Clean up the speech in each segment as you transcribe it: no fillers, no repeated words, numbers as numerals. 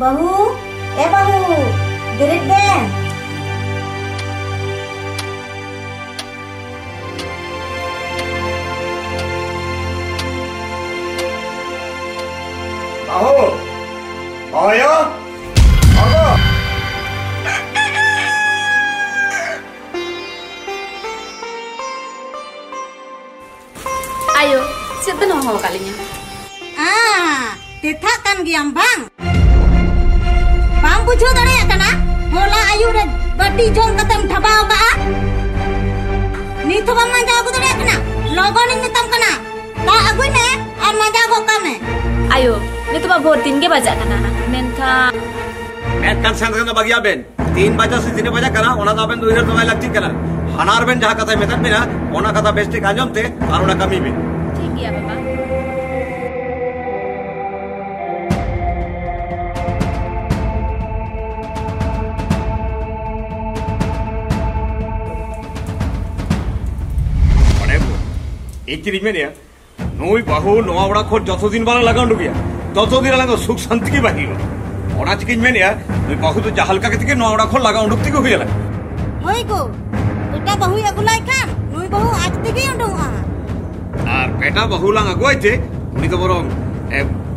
Bahu, bahu, gerit ben. Bahu, mau ya? Apa? Ayo, siapa nongol kalinya? Ah, ditakan giam bang. Bujo dariya kana hola ayu re badi jong katam thabaw ka nitho bang manja agu dariya kana logon ni tam kana ta agui me ar manja go kame ayo nitho ba bhor 3 ge baja kana menkan sandra na bagya ben 3 baja se 3 baja kana ona da ben 2000 tomai lagti kana hanar ben jaha katha metan bina ona katha beste kanjom te ar ona kami ben thik gaya baba. Ikirim ini ya, nui bahu noa orang kau jatuh din barang laga undukia, jatuh din laga suk santi bahiro. Orang cikin ini ya, nui bahu tu jahal kaki tiga noa orang kau laga unduk tiga kuyala. Hoi ku, peta bahu ya gulai kan, nui bahu aja tiga undung ah. Ar peta bahu lang aku aja, ini tu borong,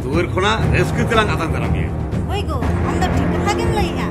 tuir kona rescue tilang atan terami ya. Hoi ku, anda tiga lagi mulai ya.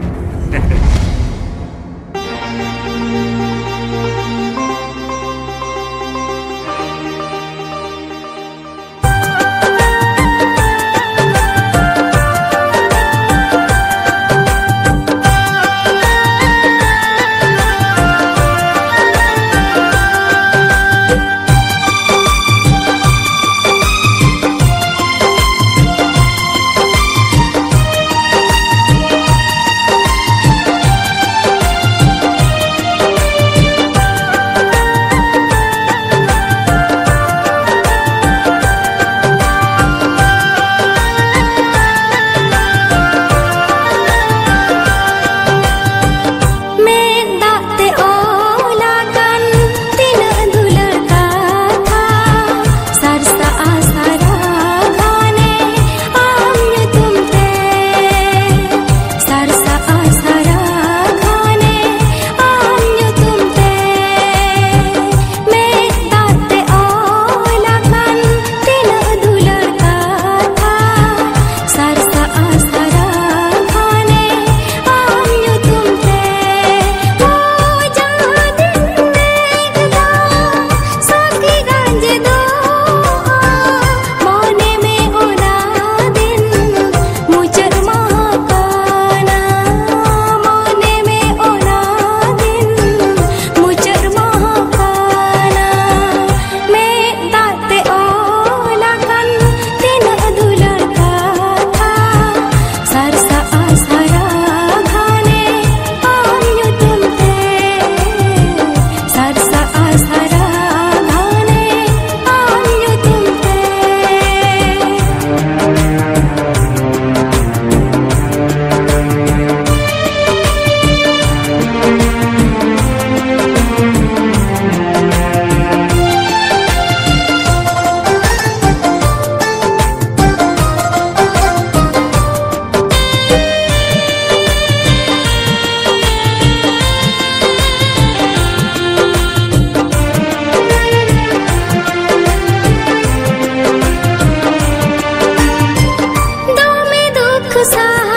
Ku